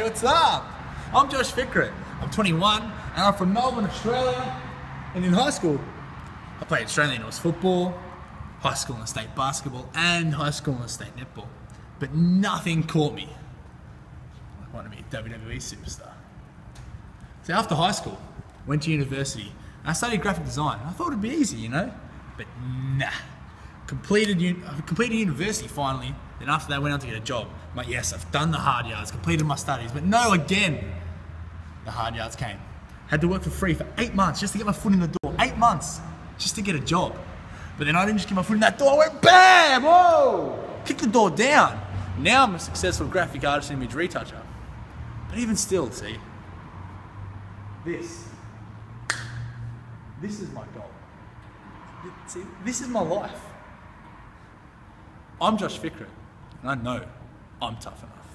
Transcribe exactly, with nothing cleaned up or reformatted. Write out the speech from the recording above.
Hey, what's up? I'm Josh Fikret. I'm twenty-one and I'm from Melbourne, Australia. And in high school, I played Australian North football, high school and state basketball, and high school and state netball. But nothing caught me. I wanted to be a W W E superstar. So after high school, went to university. I studied graphic design. I thought it'd be easy, you know? But nah. Completed, un completed university finally, then after that I went on to get a job. I'm like, yes, I've done the hard yards, completed my studies, but no, again, the hard yards came. Had to work for free for eight months just to get my foot in the door. Eight months just to get a job. But then I didn't just get my foot in that door, I went BAM! Whoa! Kicked the door down. Now I'm a successful graphic artist and image retoucher. But even still, see, this, this is my goal. See, this is my life. I'm Josh Fikret, and I know I'm tough enough.